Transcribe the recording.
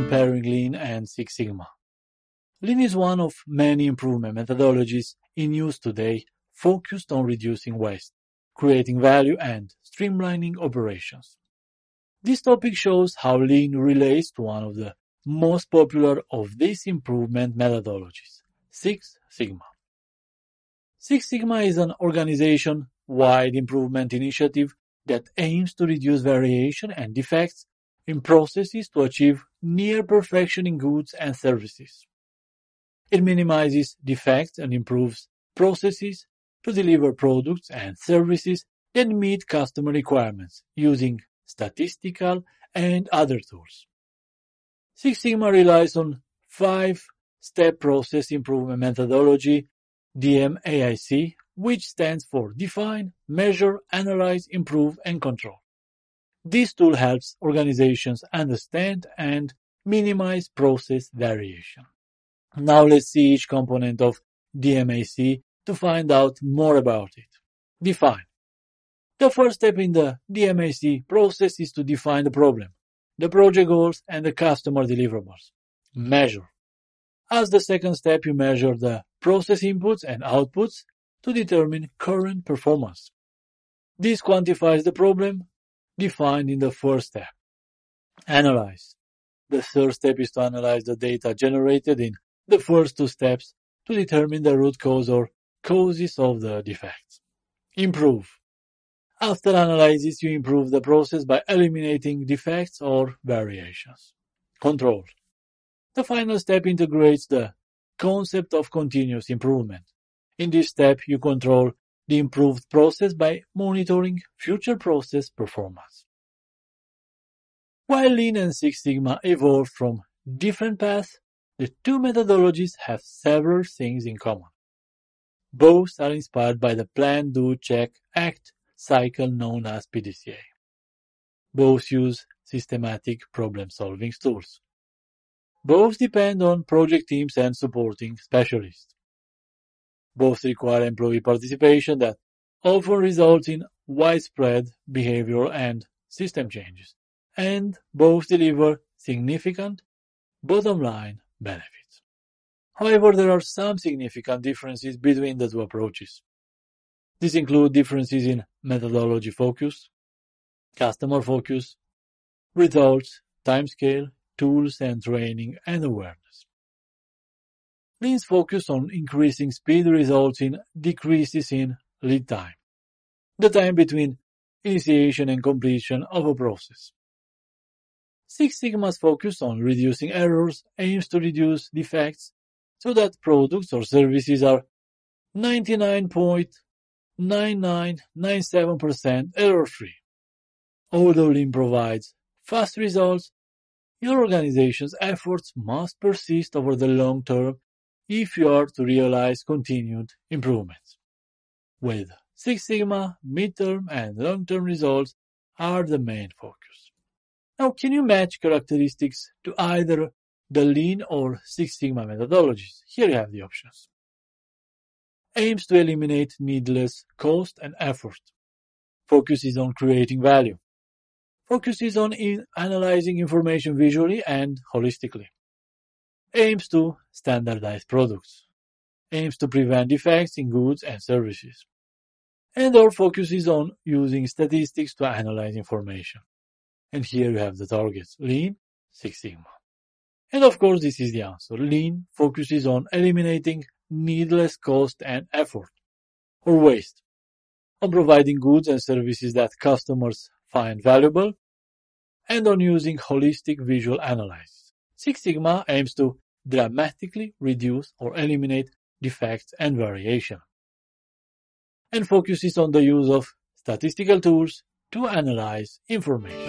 comparing Lean and Six Sigma. Lean is one of many improvement methodologies in use today focused on reducing waste, creating value and streamlining operations. This topic shows how Lean relates to one of the most popular of these improvement methodologies, Six Sigma. Six Sigma is an organization-wide improvement initiative that aims to reduce variation and defects in processes to achieve near perfection in goods and services. It minimizes defects and improves processes to deliver products and services that meet customer requirements using statistical and other tools. Six Sigma relies on 5-step process improvement methodology, DMAIC, which stands for Define, Measure, Analyze, Improve, and Control. This tool helps organizations understand and minimize process variation. Now let's see each component of DMAIC to find out more about it. Define. The first step in the DMAIC process is to define the problem, the project goals, and the customer deliverables. Measure. As the second step, you measure the process inputs and outputs to determine current performance. This quantifies the problem defined in the first step. Analyze. The third step is to analyze the data generated in the first two steps to determine the root cause or causes of the defects. Improve. After analysis, you improve the process by eliminating defects or variations. Control. The final step integrates the concept of continuous improvement. In this step, you control the improved process by monitoring future process performance. While Lean and Six Sigma evolved from different paths, the two methodologies have several things in common. Both are inspired by the plan, do, check, act cycle known as PDCA. Both use systematic problem-solving tools. Both depend on project teams and supporting specialists. Both require employee participation that often results in widespread behavioral and system changes, and both deliver significant bottom-line benefits. However, there are some significant differences between the two approaches. These include differences in methodology focus, customer focus, results, timescale, tools and training, and awareness. Lean's focus on increasing speed results in decreases in lead time, the time between initiation and completion of a process. Six Sigma's focus on reducing errors aims to reduce defects so that products or services are 99.9997% error-free. Although Lean provides fast results, your organization's efforts must persist over the long term if you are to realize continued improvements. With Six Sigma, midterm and long-term results are the main focus. Now, can you match characteristics to either the Lean or Six Sigma methodologies? Here you have the options. Aims to eliminate needless cost and effort. Focuses on creating value. Focuses on analyzing information visually and holistically. Aims to standardize products. Aims to prevent defects in goods and services. And or focuses on using statistics to analyze information. And here you have the targets, Lean, Six Sigma. And of course, this is the answer. Lean focuses on eliminating needless cost and effort, or waste, on providing goods and services that customers find valuable, and on using holistic visual analysis. Six Sigma aims to dramatically reduce or eliminate defects and variation, and focuses on the use of statistical tools to analyze information.